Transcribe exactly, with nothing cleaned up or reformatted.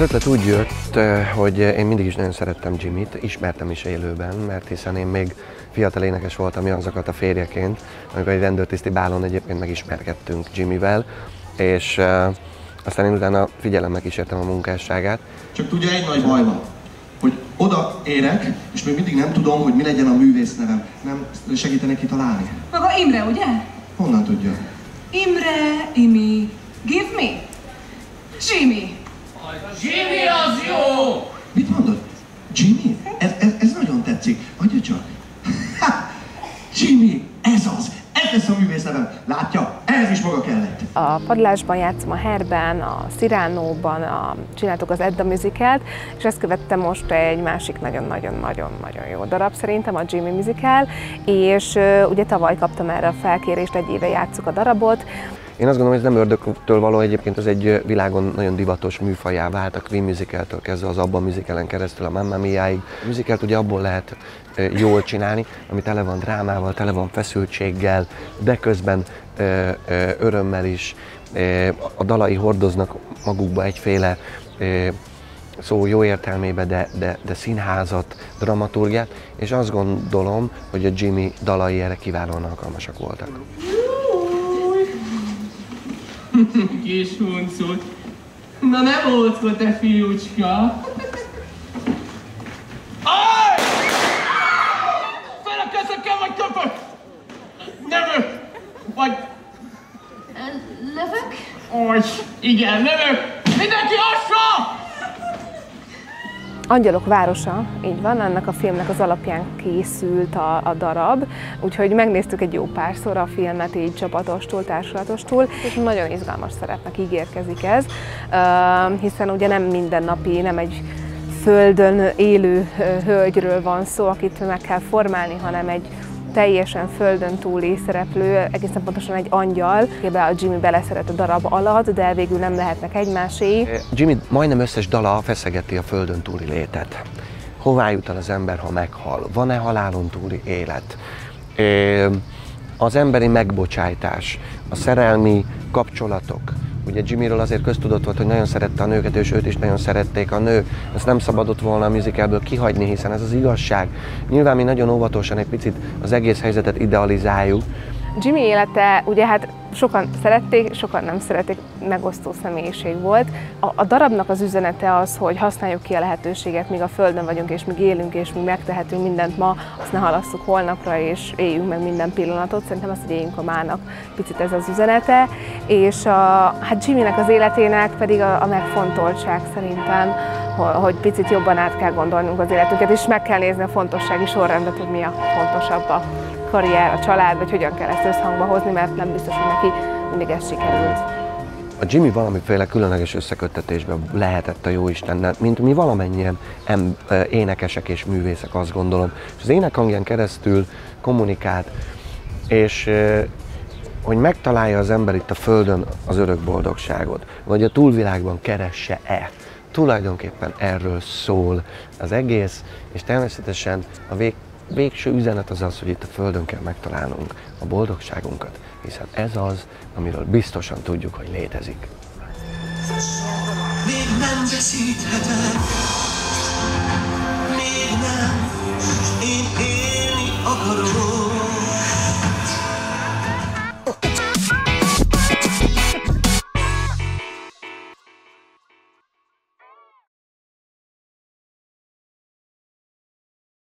Az ötlet úgy jött, hogy én mindig is nagyon szerettem Jimmyt, ismertem is élőben, mert hiszen én még fiatal énekes voltam Janzakat a férjeként, amikor egy rendőrtiszti bálon egyébként megismerkedtünk Jimmyvel, és uh, aztán én utána figyelemmel kísértem a munkásságát. Csak tudja, egy nagy baj van, hogy oda érek, és még mindig nem tudom, hogy mi legyen a művész nevem. Nem segítenek kitalálni. Maga Imre, ugye? Honnan tudja? Imre, Imi, give me, Jimmy. Jimmy az jó! Mit mondod? Jimmy? Ez, ez, ez nagyon tetszik. Adja csak. Ha! Jimmy, ez az! Ez lesz a művész nevem. Látja? Ez is maga kellett. A padlásban játszom, a Hairben, a Cyránóban, a... csináltuk az Edda Musicalt, és ezt követte most egy másik nagyon-nagyon-nagyon-nagyon jó darab szerintem, a Jimmy Musical, és uh, ugye tavaly kaptam erre a felkérést, egy éve játsszuk a darabot. Én azt gondolom, hogy ez nem ördögtől való, egyébként az egy világon nagyon divatos műfajá vált, a Queen Musicaltől kezdve az Abba Musicalen keresztül a Mamma Miáig. A musicalt ugye abból lehet jól csinálni, ami tele van drámával, tele van feszültséggel, de közben örömmel is. A dalai hordoznak magukba egyféle szó jó értelmében, de, de, de színházat, dramaturgiát, és azt gondolom, hogy a Jimmy dalai erre kiválóan alkalmasak voltak. Kis huncud. Na nem ócka, te fiúcska! Ajj! Fel a kezekkel, vagy köpök! Nevök! Vagy... Lövök? Ajj! Igen, lövök! Mindenki hasra! Angyalok városa, így van, ennek a filmnek az alapján készült a, a darab, úgyhogy megnéztük egy jó párszor a filmet így csapatostul, társulatostul, és nagyon izgalmas szerepnek ígérkezik ez, uh, hiszen ugye nem mindennapi, nem egy földön élő hölgyről van szó, akit meg kell formálni, hanem egy teljesen földön túli szereplő, egészen pontosan egy angyal, akiben a Jimmy beleszeret a darab alatt, de végül nem lehetnek egymásé. Jimmy majdnem összes dala feszegeti a földön túli létet. Hová jut el az ember, ha meghal? Van-e halálon túli élet? Az emberi megbocsájtás, a szerelmi kapcsolatok. Ugye Jimmyről azért köztudott volt, hogy nagyon szerette a nőket, és őt is nagyon szerették a nők. Ezt nem szabadott volna a musicalből kihagyni, hiszen ez az igazság. Nyilván mi nagyon óvatosan egy picit az egész helyzetet idealizáljuk. Jimmy élete, ugye hát sokan szerették, sokan nem szerették, megosztó személyiség volt. A, a darabnak az üzenete az, hogy használjuk ki a lehetőséget, míg a földön vagyunk, és míg élünk, és míg megtehetünk mindent ma, azt ne halasszuk holnapra, és éljünk meg minden pillanatot. Szerintem azt, hogy éljünk a mának, picit ez az üzenete. És a, hát Jimmynek az életének pedig a, a megfontoltság szerintem, hogy picit jobban át kell gondolnunk az életünket, és meg kell nézni a fontossági sorrendet, hogy mi a fontosabb, a karrier, a család, vagy hogyan kell ezt összhangba hozni, mert nem biztos, hogy neki mindig ez sikerült. A Jimmy valamiféle különleges összeköttetésben lehetett a jóistennel, mint mi valamennyien énekesek és művészek, azt gondolom. És az énekhangján keresztül kommunikált, és hogy megtalálja az ember itt a Földön az örök boldogságot, vagy a túlvilágban keresse-e. Tulajdonképpen erről szól az egész, és természetesen a vég, végső üzenet az az, hogy itt a Földön kell megtalálnunk a boldogságunkat, hiszen ez az, amiről biztosan tudjuk, hogy létezik. Még nem veszítheted.